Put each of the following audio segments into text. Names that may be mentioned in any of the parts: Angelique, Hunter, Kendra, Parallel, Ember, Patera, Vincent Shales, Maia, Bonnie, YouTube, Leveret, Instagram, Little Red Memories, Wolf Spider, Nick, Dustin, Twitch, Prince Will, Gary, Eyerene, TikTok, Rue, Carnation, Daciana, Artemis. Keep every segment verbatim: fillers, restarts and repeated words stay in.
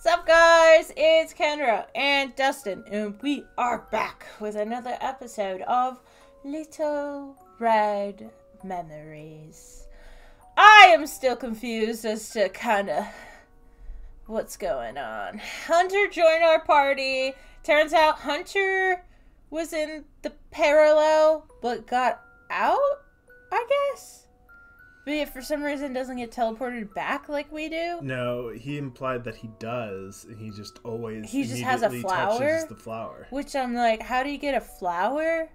Sup guys, it's Kendra and Dustin, and we are back with another episode of Little Red Memories. I am still confused as to kind of what's going on. Hunter joined our party. Turns out Hunter was in the Parallel, but got out, I guess? But if for some reason doesn't get teleported back like we do? No, he implied that he does, and he just always he just has a flower, touches the flower. Which I'm like, how do you get a flower?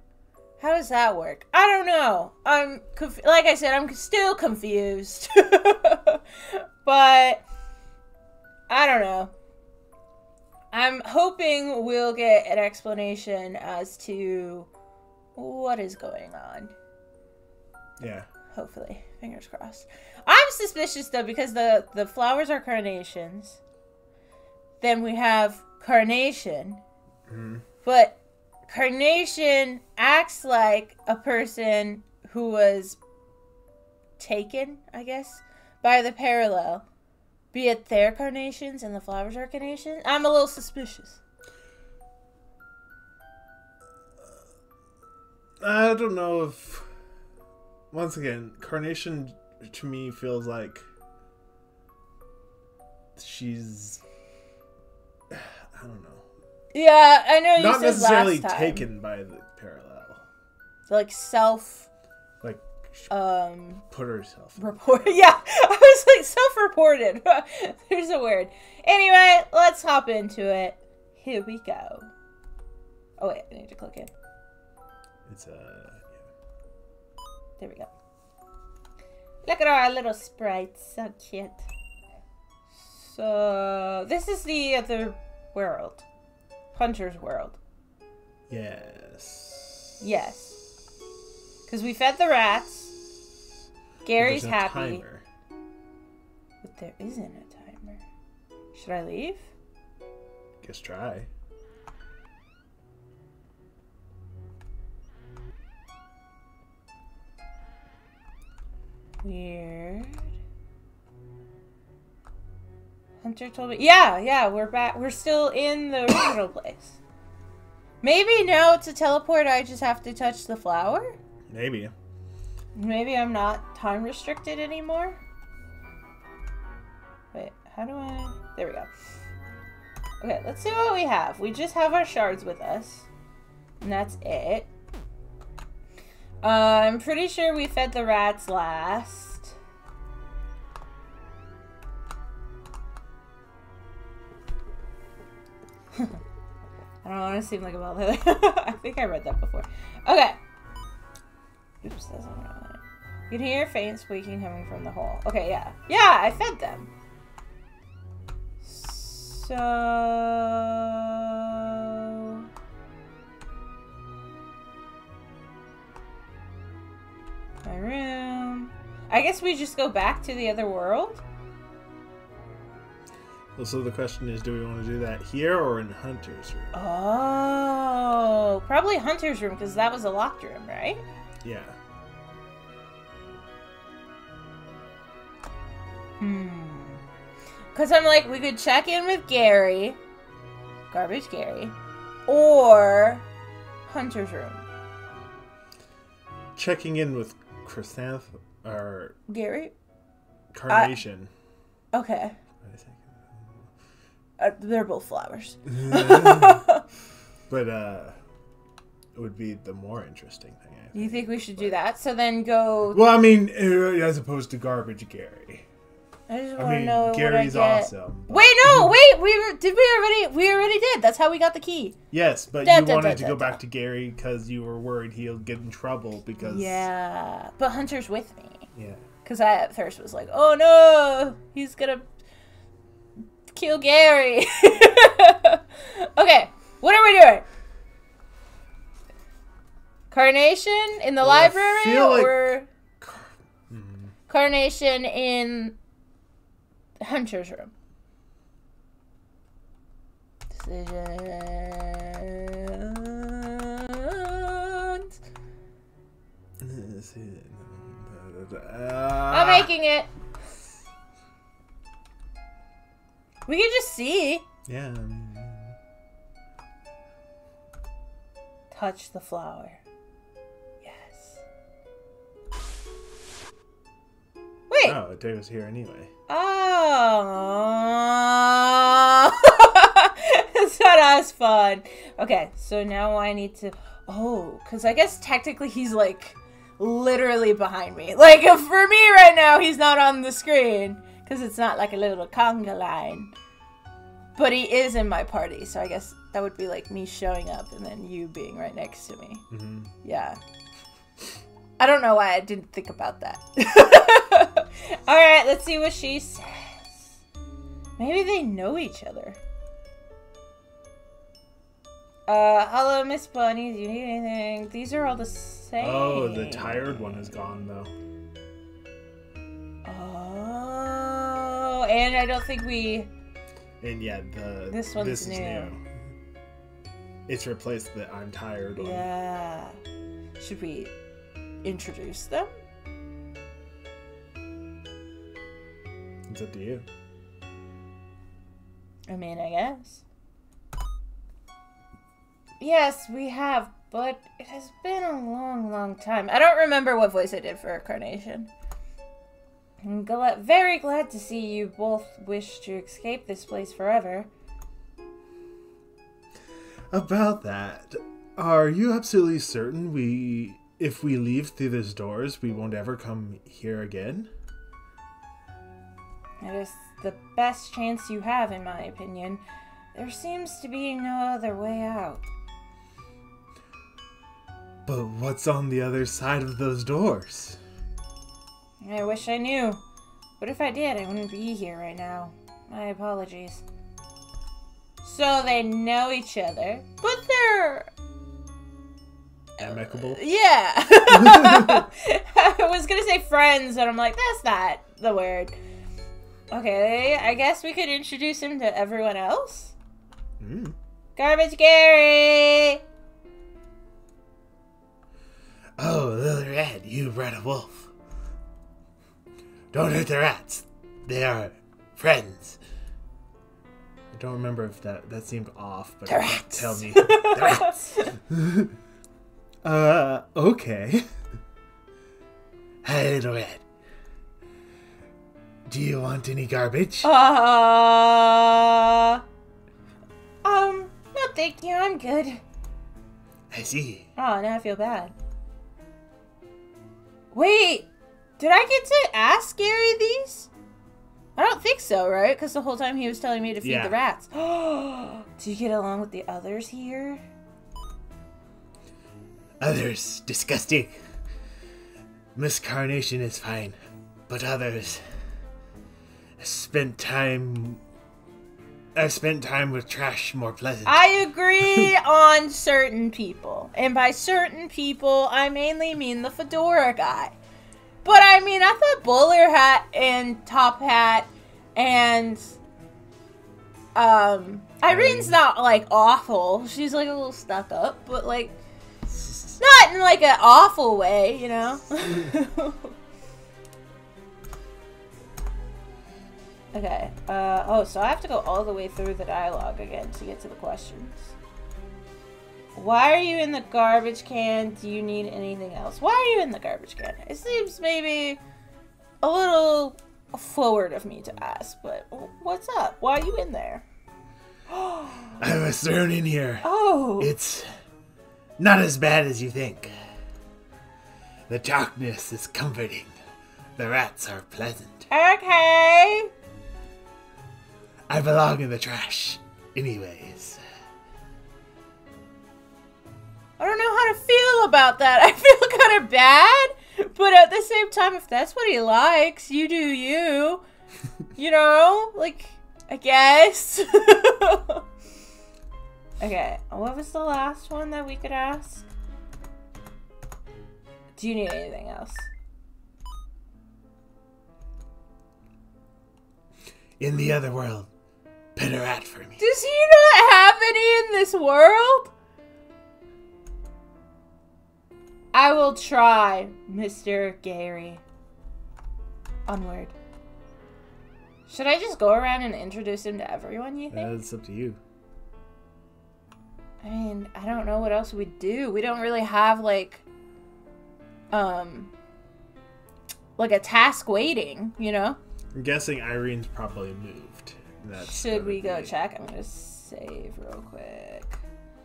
How does that work? I don't know. I'm conf- like I said, I'm still confused. But I don't know. I'm hoping we'll get an explanation as to what is going on. Yeah. Hopefully. Fingers crossed. I'm suspicious, though, because the, the flowers are carnations. Then we have Carnation. Mm-hmm. But Carnation acts like a person who was taken, I guess, by the Parallel. Be it their carnations and the flowers are carnations. I'm a little suspicious. I don't know if... Once again, Carnation to me feels like she's, I don't know. Yeah, I know you said last time. Not necessarily taken by the Parallel. Like self. Like she um. put herself. Report. Yeah, I was like self-reported. There's a word. Anyway, let's hop into it. Here we go. Oh wait, I need to click it. It's a. Uh... There we go. Look at our little sprites. So cute. So, this is the other world. Hunter's world. Yes. Yes. Because we fed the rats. Gary's happy. Timer. But there isn't a timer. Should I leave? Guess try. Weird. Hunter told me. Yeah, yeah, we're back. We're still in the original place. Maybe now to teleport, I just have to touch the flower? Maybe. Maybe I'm not time restricted anymore? Wait, how do I... There we go. Okay, let's see what we have. We just have our shards with us. And that's it. Uh, I'm pretty sure we fed the rats last. I don't want to seem like a bellwether. I think I read that before. Okay. Oops, that's not what I wanted. You can hear faint squeaking coming from the hole. Okay, yeah. Yeah, I fed them. So... my room. I guess we just go back to the other world? Well, so the question is, do we want to do that here or in Hunter's room? Oh, probably Hunter's room, because that was a locked room, right? Yeah. Hmm. Because I'm like, we could check in with Gary. Garbage Gary. Or Hunter's room. Checking in with Chrysanth or Gary Carnation. Uh, okay. Uh, they're both flowers. But uh it would be the more interesting thing. I think. You think we should but, do that? So then go Well, I mean as opposed to garbage Gary. I just want I mean, to know Gary's what I get. Awesome. But... Wait, no, wait. We were, did we already we already did. That's how we got the key. Yes, but da, you da, wanted da, to da, go da. back to Gary because you were worried he'll get in trouble because yeah, but Hunter's with me. Yeah. Because I at first was like, oh no, he's gonna kill Gary. Okay, what are we doing? Carnation in the well, library I feel like... or mm-hmm. Carnation in Hunter's room. Decisions. I'm making it. We can just see. Yeah. I mean, yeah. Touch the flower. Yes. Wait. Oh, the day was here anyway. Oh. It's not as fun. Okay, so now I need to... Oh, because I guess technically he's like literally behind me. Like for me right now, he's not on the screen because it's not like a little conga line. But he is in my party, so I guess that would be like me showing up and then you being right next to me. Mm-hmm. Yeah. I don't know why I didn't think about that. All right, let's see what she says. Maybe they know each other. Uh, hello, Miss Bonnie. Do you need anything? These are all the same. Oh, the tired one is gone, though. Oh, and I don't think we... And yeah, the... This one's this new. Is new. It's replaced the I'm tired one. Yeah. Should we introduce them? It's up to you. I mean, I guess. Yes, we have, but it has been a long, long time. I don't remember what voice I did for Carnation. I'm gl- very glad to see you both wish to escape this place forever. About that, are you absolutely certain we, if we leave through these doors, we won't ever come here again? It is the best chance you have, in my opinion. There seems to be no other way out. But what's on the other side of those doors? I wish I knew. But if I did, I wouldn't be here right now. My apologies. So they know each other, but they're... amicable? Uh, yeah. I was going to say friends, and I'm like, that's not the word. Okay, I guess we could introduce him to everyone else? Mm. Garbage Gary! Oh, Little Red, you bred a wolf. Don't hurt the rats. They are friends. I don't remember if that that seemed off, but tell me. The rats. uh, okay. Hi, Little Red. Do you want any garbage? Uh, um, no thank you, I'm good. I see. Oh, now I feel bad. Wait, did I get to ask Gary these? I don't think so, right? Because the whole time he was telling me to feed yeah. the rats. Do you get along with the others here? Others, disgusting. Miss Carnation is fine, but others... I spent time... I spent time with trash more pleasant. I agree on certain people. And by certain people, I mainly mean the fedora guy. But I mean, I thought bowler hat and top hat and... Um... Irene's not, like, awful. She's, like, a little stuck up. But, like, not in, like, an awful way, you know? Okay, uh, oh, so I have to go all the way through the dialogue again to get to the questions. Why are you in the garbage can? Do you need anything else? Why are you in the garbage can? It seems maybe a little forward of me to ask, but what's up? Why are you in there? I was thrown in here. Oh. It's not as bad as you think. The darkness is comforting. The rats are pleasant. Okay. I belong in the trash, anyways. I don't know how to feel about that. I feel kind of bad, but at the same time, if that's what he likes, you do you. You know? Like, I guess. Okay, what was the last one that we could ask? Do you need anything else? In the other world. Pin a rat for me. Does he not have any in this world? I will try, Mister Gary. Onward. Should I just go around and introduce him to everyone, you think? That's up to you. I mean, I don't know what else we do. We don't really have, like, um, like a task waiting, you know? I'm guessing Eyrene's probably moved. That's should we go check? I'm going to save real quick.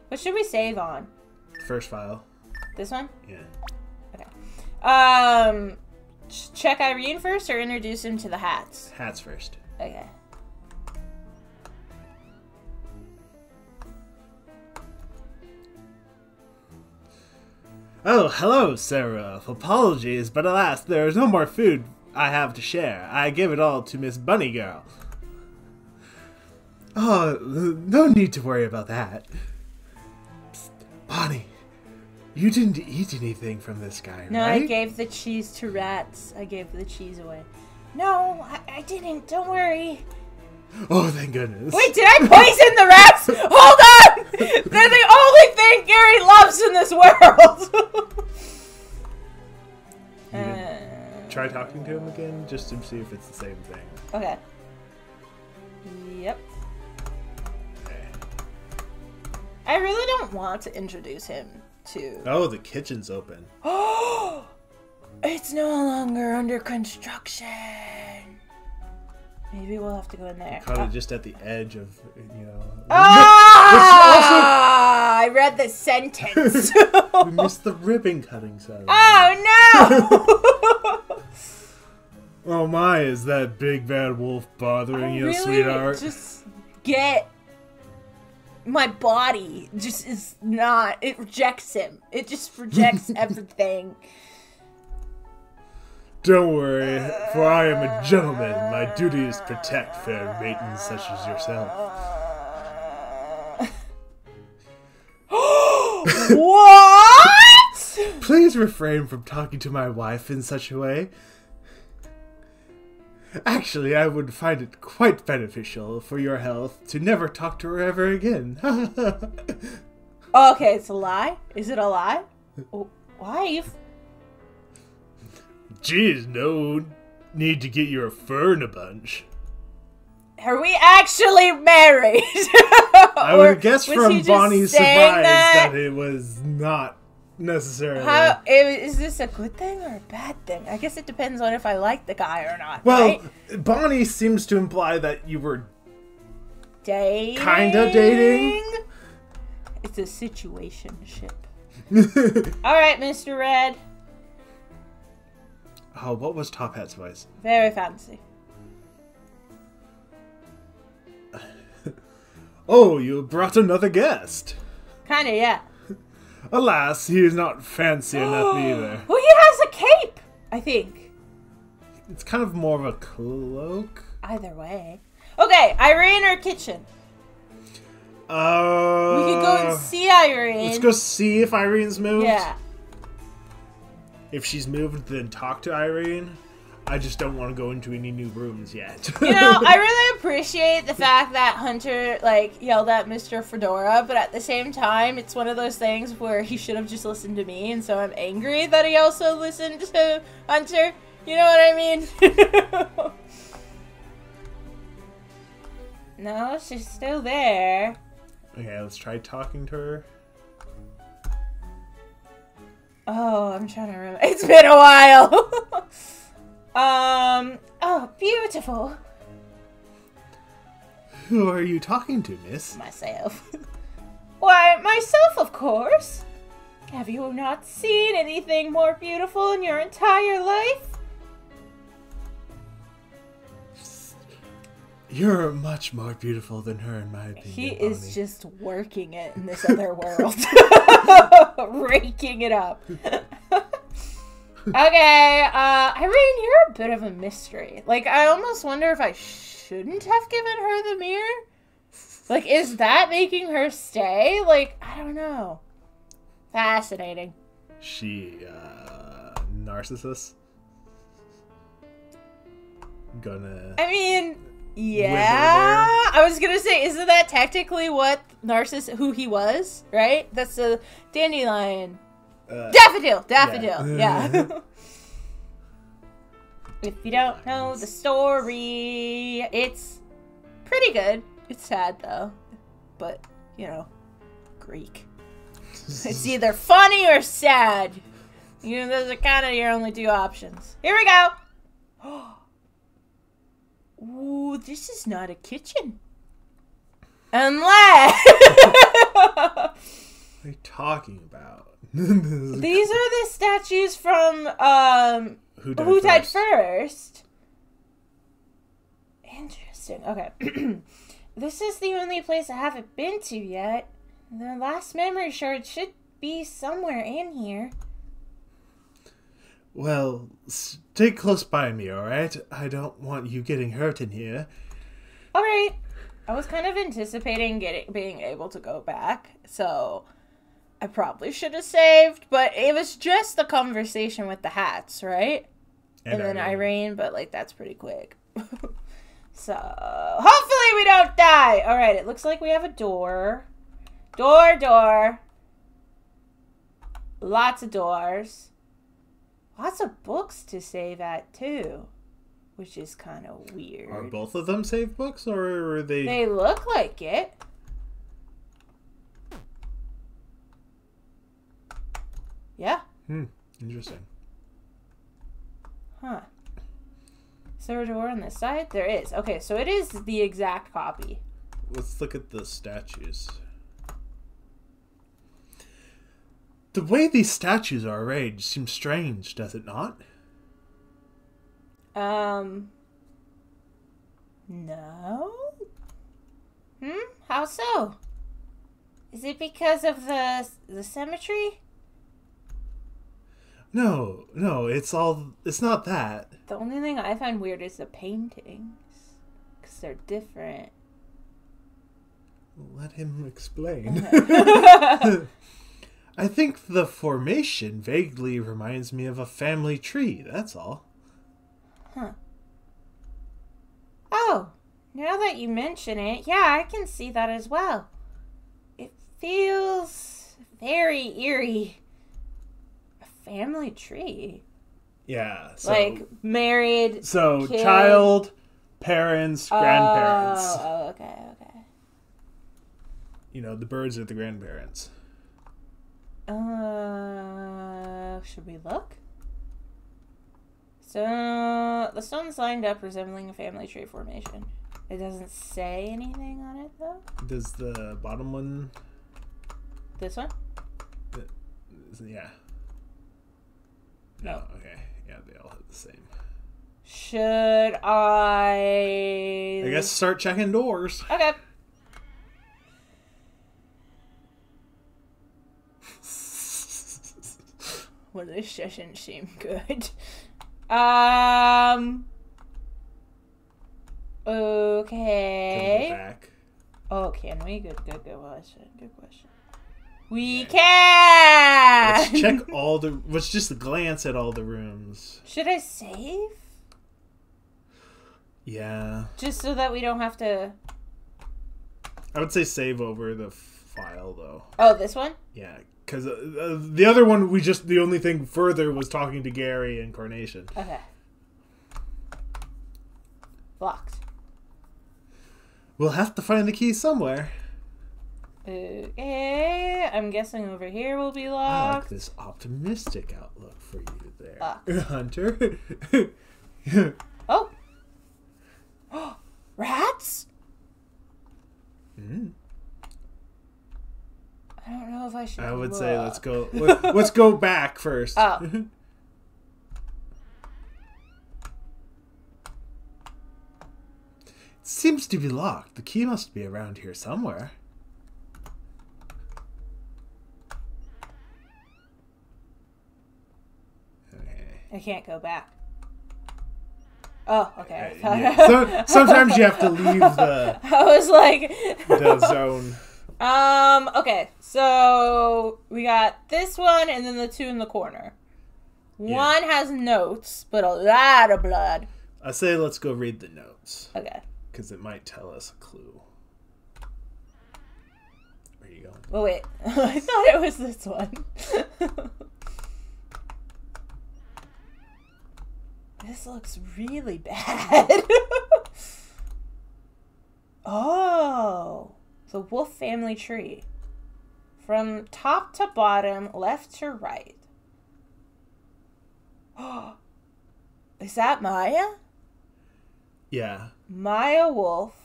What should we save on? First file. This one? Yeah. Okay. Um... Check Eyerene first or introduce him to the hats? Hats first. Okay. Oh, hello, Sarah. Apologies, but alas, there is no more food I have to share. I give it all to Miss Bunny Girl. Oh, no need to worry about that. Psst, Bonnie. You didn't eat anything from this guy, no, right? No, I gave the cheese to rats. I gave the cheese away. No, I, I didn't. Don't worry. Oh, thank goodness. Wait, did I poison the rats? Hold on! They're the only thing Gary loves in this world! uh, try talking to him again, just to see if it's the same thing. Okay. Yep. Okay. I really don't want to introduce him. To. Oh, the kitchen's open. Oh, it's no longer under construction. Maybe we'll have to go in there. Probably oh. just at the edge of, you know. Ah! Also... I read the sentence. We missed the ribbon cutting side. Oh no! Oh my! Is that big bad wolf bothering I you, really sweetheart? Just get. My body just is not... It rejects him. It just rejects everything. Don't worry, uh, for I am a gentleman. My duty is to protect fair maidens such as yourself. What? Please refrain from talking to my wife in such a way. Actually, I would find it quite beneficial for your health to never talk to her ever again. Oh, okay, it's a lie? Is it a lie? Wife? Geez, no need to get your fur in a bunch. Are we actually married? I would guess from Bonnie's surprise that? that it was not necessarily. How, is this a good thing or a bad thing? I guess it depends on if I like the guy or not. Well, right? Bonnie seems to imply that you were dating. Kinda dating. It's a situationship. All right, Mister Red. Oh, what was Top Hat's voice? Very fancy. Oh, you brought another guest. Kinda, yeah. Alas, he is not fancy enough either. Well, he has a cape, I think. It's kind of more of a cloak. Either way. Okay, Eyerene or kitchen? Uh, we could go and see Eyerene. Let's go see if Eyrene's moved. Yeah. If she's moved, then talk to Eyerene. I just don't want to go into any new rooms yet. You know, I really appreciate the fact that Hunter, like, yelled at Mister Fedora, but at the same time, it's one of those things where he should have just listened to me, and so I'm angry that he also listened to Hunter. You know what I mean? No, she's still there. Okay, let's try talking to her. Oh, I'm trying to remember. It's been a while! Um, oh, beautiful. Who are you talking to, miss? Myself. Why, myself, of course. Have you not seen anything more beautiful in your entire life? You're much more beautiful than her, in my opinion. He is Bonnie. Just working it in this other world. Raking it up. Okay, uh, Eyerene, you're a bit of a mystery. Like, I almost wonder if I shouldn't have given her the mirror. Like, is that making her stay? Like, I don't know. Fascinating. She, uh, narcissist? Gonna... I mean, yeah. I was gonna say, isn't that technically what narciss- who he was, right? That's the dandelion... Uh, daffodil! Daffodil! Yeah. yeah. If you don't know the story, it's pretty good. It's sad though, but you know, Greek. It's either funny or sad. You know, those are kind of your only two options. Here we go. Ooh, this is not a kitchen. Unless. What are you talking about? These are the statues from um, Who Died, who died first? first. Interesting. Okay. This is the only place I haven't been to yet. The last memory shard should be somewhere in here. Well, stay close by me, alright? I don't want you getting hurt in here. Alright. I was kind of anticipating getting being able to go back, so I probably should have saved, but it was just the conversation with the hats, right? And, and then Eyerene, but like that's pretty quick. So hopefully we don't die. All right, it looks like we have a door. Door, door. Lots of doors. Lots of books to save at too, which is kind of weird. Are both of them save books, or are they? They look like it. Yeah. Hmm. Interesting. Huh. Is there a door on this side? There is. Okay, so it is the exact copy. Let's look at the statues. The way these statues are arranged seems strange, does it not? Um. No? Hmm? How so? Is it because of the, the symmetry? No, no, it's all, it's not that. The only thing I find weird is the paintings, because they're different. Let him explain. Okay. I think the formation vaguely reminds me of a family tree, that's all. Huh. Oh, now that you mention it, yeah, I can see that as well. It feels very eerie. Family tree. Yeah. So, like married. So kid. Child, parents, oh, grandparents. Oh, okay, okay. You know, the birds are the grandparents. Uh, should we look? So the stone's lined up, resembling a family tree formation. It doesn't say anything on it though. Does the bottom one? This one? It, yeah. No. Oh, okay. Yeah, they all have the same. Should I... I guess start checking doors. Okay. Well, this doesn't seem good. Um... Okay. Can we go back? Oh, can we? Good, good, good question. Good question. We can! Let's check all the... Let's just glance at all the rooms. Should I save? Yeah. Just so that we don't have to... I would say save over the file, though. Oh, this one? Yeah, because uh, the other one, we just... The only thing further was talking to Gary and Carnation. Okay. Locked. We'll have to find the key somewhere. Okay, I'm guessing over here will be locked. I like this optimistic outlook for you there, uh. Hunter. Oh. Oh, rats? Mm. I don't know if I should. I would look. say let's go. Let, let's go back first. Oh. It seems to be locked. The key must be around here somewhere. I can't go back. Oh, okay. Uh, yeah. So, sometimes you have to leave the... I was like... the zone. Um, okay. So, we got this one and then the two in the corner. Yeah. One has notes, but a lot of blood. I say let's go read the notes. Okay. Because it might tell us a clue. Where are you going? Oh, wait. I thought it was this one. This looks really bad. Oh, the wolf family tree. From top to bottom, left to right. Oh, is that Maia? Yeah. Maia Wolf.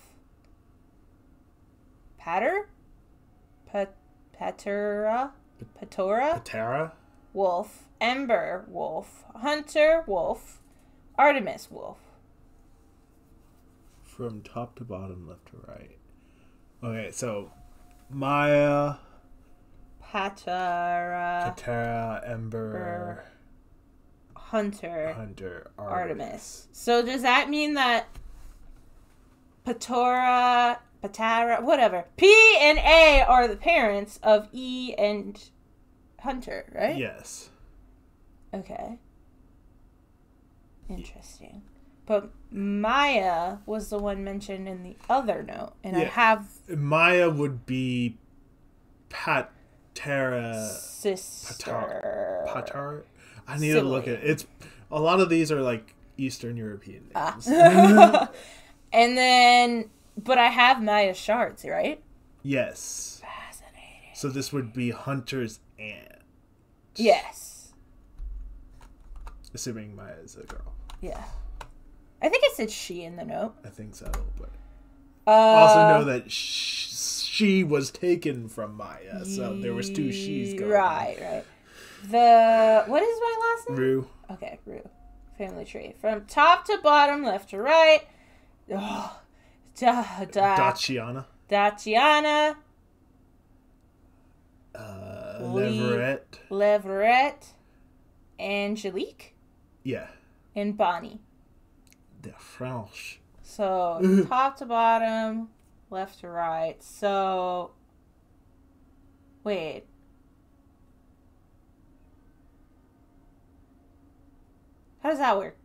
Patter? Pat Patera? Patera? Patera? Wolf. Ember Wolf. Hunter Wolf. Artemis Wolf. From top to bottom, left to right. Okay, so Maia. Patera. Patera. Ember. Hunter. Hunter. Artemis. Artemis. So does that mean that Patera, Patera, whatever, P and A are the parents of E and Hunter, right? Yes. Okay. Interesting. But Maia was the one mentioned in the other note, and yeah. I have... Maia would be Patera's sister. Patera? I need Sibling. to look at it. It's, a lot of these are like Eastern European names. Ah. And then, but I have Maia's shards, right? Yes. Fascinating. So this would be Hunter's aunt. Yes. Assuming Maia is a girl. Yeah. I think it said she in the note. I think so, but uh, also know that sh she was taken from Maia, so there was two she's going. Right, on. right. The what is my last name? Rue. Okay, Rue. Family tree from top to bottom, left to right. Oh, da, da. Daciana. Daciana. Uh, Leveret. Leveret. Angelique. Yeah. And Bonnie. The French. So top to bottom, left to right. So wait. How does that work?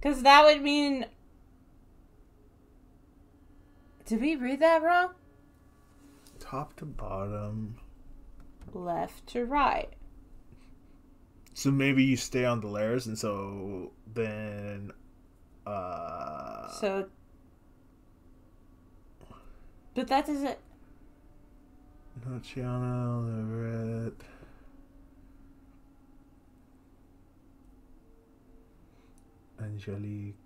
Because that would mean... Did we read that wrong? Top to bottom. Left to right. So maybe you stay on the layers, and so then... Uh... So... But that doesn't... Luciana, Leveret... Angelique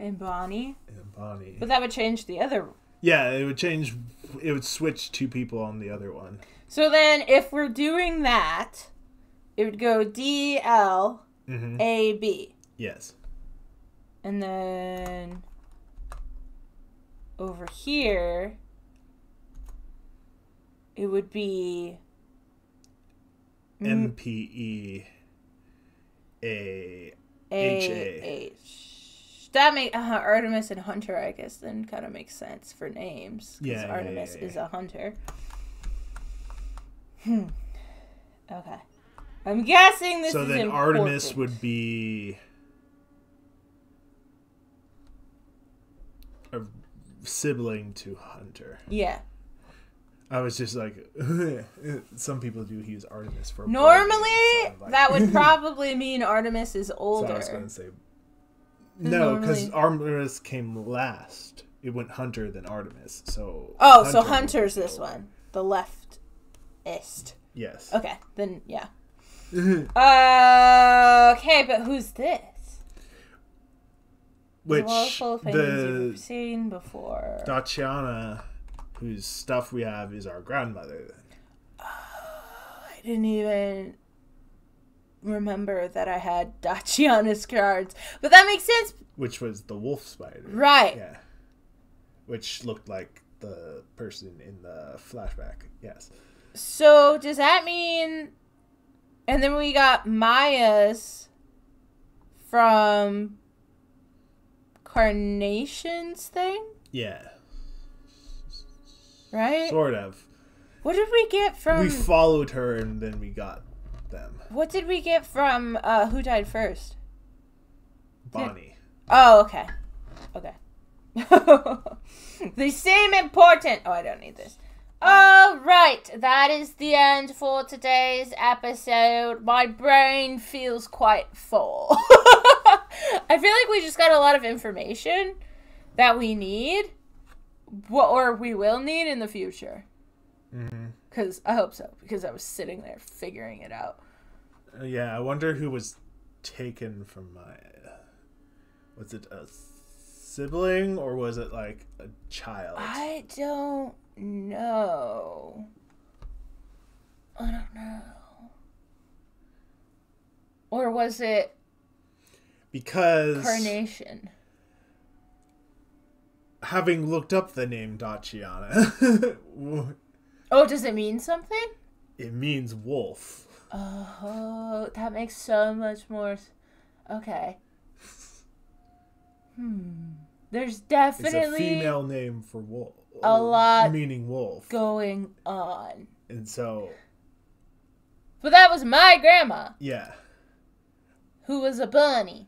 and Bonnie and Bonnie, but that would change the other. Yeah, it would change. It would switch two people on the other one. So then, if we're doing that, it would go D L mm-hmm. A B. Yes. And then over here, it would be M P E A. H A H. That make uh, Artemis and Hunter, I guess, then kind of makes sense for names. Because yeah, Artemis yeah, yeah, yeah. is a hunter. Hmm. Okay. I'm guessing this so is So then important. Artemis would be a sibling to Hunter. Yeah. I was just like, some people do use Artemis for. Normally, like, that would probably mean Artemis is older. So I was going to say, no, because normally... Artemis came last. It went Hunter then Artemis. So oh, Hunter so Hunter's this one, the leftist. Yes. Okay, then yeah. uh, okay, but who's this? Which the, the you've seen before Daciana. Whose stuff we have is our grandmother then. Uh, I didn't even remember that I had Daciana's cards. But that makes sense. Which was the wolf spider. Right. Yeah. Which looked like the person in the flashback. Yes. So does that mean... And then we got Maia's from Carnation's thing? Yeah. Right? Sort of. What did we get from... We followed her and then we got them. What did we get from uh, who died first? Bonnie. Did... Oh, okay. Okay. The same important... Oh, I don't need this. All right, that is the end for today's episode. My brain feels quite full. I feel like we just got a lot of information that we need, or we will need in the future. Mm-hmm. Because I hope so, because I was sitting there figuring it out. Yeah, I wonder who was taken from my... Was it a sibling or was it like a child? I don't... No. I don't know. Or was it... Because... Carnation. Having looked up the name Daciana. Oh, does it mean something? It means wolf. Oh, that makes so much more... Okay. Hmm. There's definitely... It's a female name for wolf. A lot meaning wolf going on, and so but that was my grandma, yeah, who was a bunny.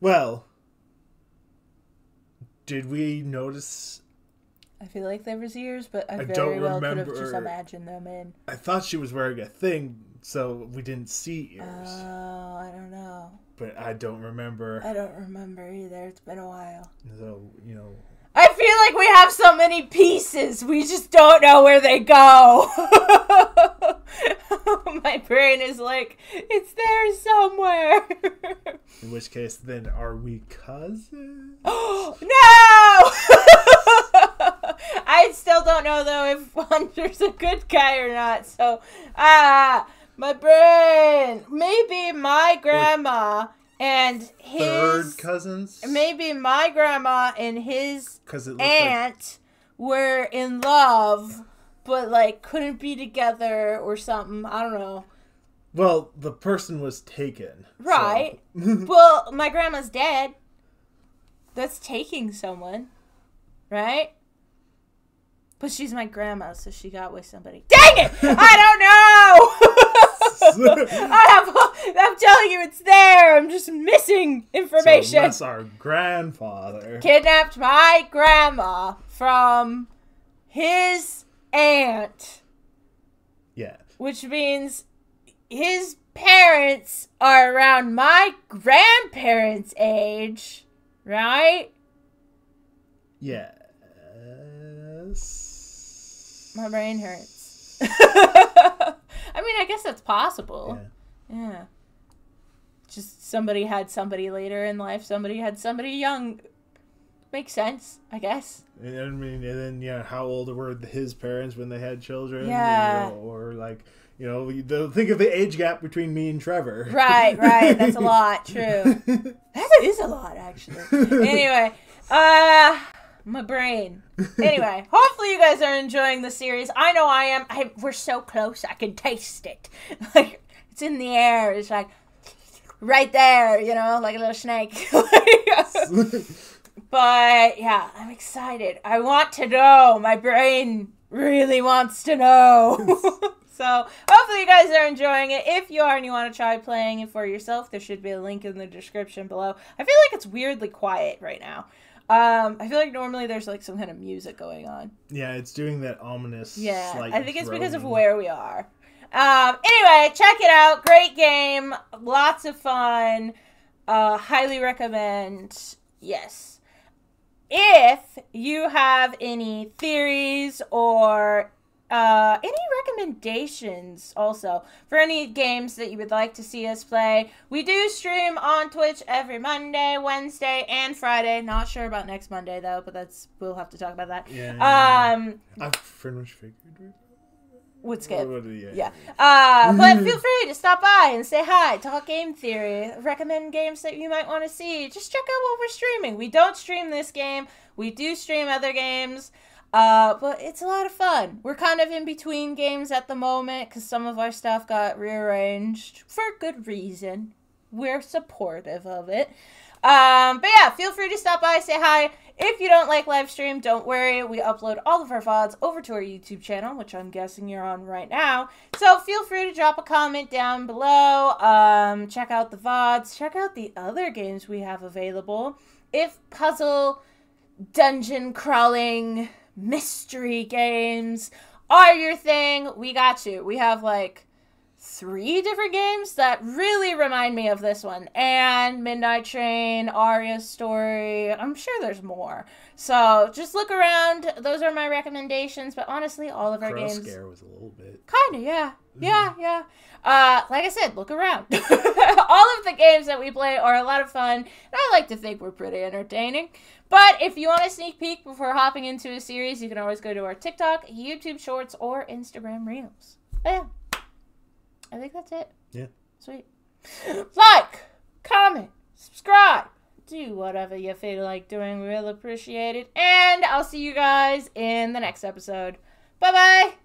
Well, did we notice? I feel like there was ears, but I, I very don't well remember. Could have just imagined them in. I thought she was wearing a thing, so we didn't see ears. Oh, I don't know. But I don't remember. I don't remember either. It's been a while. So you know. I feel like we have so many pieces. We just don't know where they go. My brain is like, it's there somewhere. In which case, then, are we cousins? Oh, no! I still don't know, though, if Hunter's a good guy or not. So, ah, my brain. Maybe my grandma... Or And his third cousins, maybe my grandma and his aunt like... were in love, but like couldn't be together or something. I don't know. Well, the person was taken, right? So. Well, my grandma's dead. That's taking someone, right? But she's my grandma, so she got with somebody. Dang it! I don't know. I have, I'm telling you, it's there. I'm just missing information. So unless our grandfather kidnapped my grandma from his aunt. Yeah. Which means his parents are around my grandparents' age, right? Yes. My brain hurts. I mean, I guess that's possible. Yeah. Yeah. Just somebody had somebody later in life. Somebody had somebody young. Makes sense, I guess. And, I mean, and then, yeah, how old were his parents when they had children? Yeah. You know, or, like, you know, think of the age gap between me and Trevor. Right, right. That's a lot. True. That is a lot, actually. Anyway. Uh... My brain. Anyway, hopefully you guys are enjoying the series. I know I am. I, we're so close. I can taste it. Like, it's in the air. It's like right there, you know, like a little snake. But yeah, I'm excited. I want to know. My brain really wants to know. So hopefully you guys are enjoying it. If you are and you want to try playing it for yourself, there should be a link in the description below. I feel like it's weirdly quiet right now. Um, I feel like normally there's, like, some kind of music going on. Yeah, it's doing that ominous, yeah, like, I think it's because of where we are. Um, anyway, check it out. Great game. Lots of fun. Uh, highly recommend. Yes. If you have any theories or uh, any recommendations also for any games that you would like to see us play. We do stream on Twitch every Monday, Wednesday, and Friday. Not sure about next Monday though, but that's we'll have to talk about that. Yeah, yeah, um yeah. I pretty much figured it. Would skip. Would, yeah. yeah. Uh, but feel free to stop by and say hi, talk game theory, recommend games that you might want to see. Just check out what we're streaming. We don't stream this game. We do stream other games. Uh, but it's a lot of fun. We're kind of in between games at the moment because some of our stuff got rearranged for good reason. We're supportive of it. Um, but yeah, feel free to stop by, say hi. If you don't like live stream, don't worry. We upload all of our V O Ds over to our YouTube channel, which I'm guessing you're on right now. So feel free to drop a comment down below. Um, check out the V O Ds. Check out the other games we have available. If puzzle, dungeon crawling... mystery games, are your thing. We got you. We have like three different games that really remind me of this one. And Midnight Train, Arya's Story. I'm sure there's more. So just look around. Those are my recommendations. But honestly, all of our Cross games. Scare was a little bit. Kind of, yeah. Yeah, yeah. Uh, like I said, look around. All of the games that we play are a lot of fun, and I like to think we're pretty entertaining. But if you want a sneak peek before hopping into a series, you can always go to our TikTok, YouTube Shorts, or Instagram Reels. But yeah, I think that's it. Yeah. Sweet. Like, comment, subscribe, do whatever you feel like doing. We'll appreciate it. And I'll see you guys in the next episode. Bye-bye.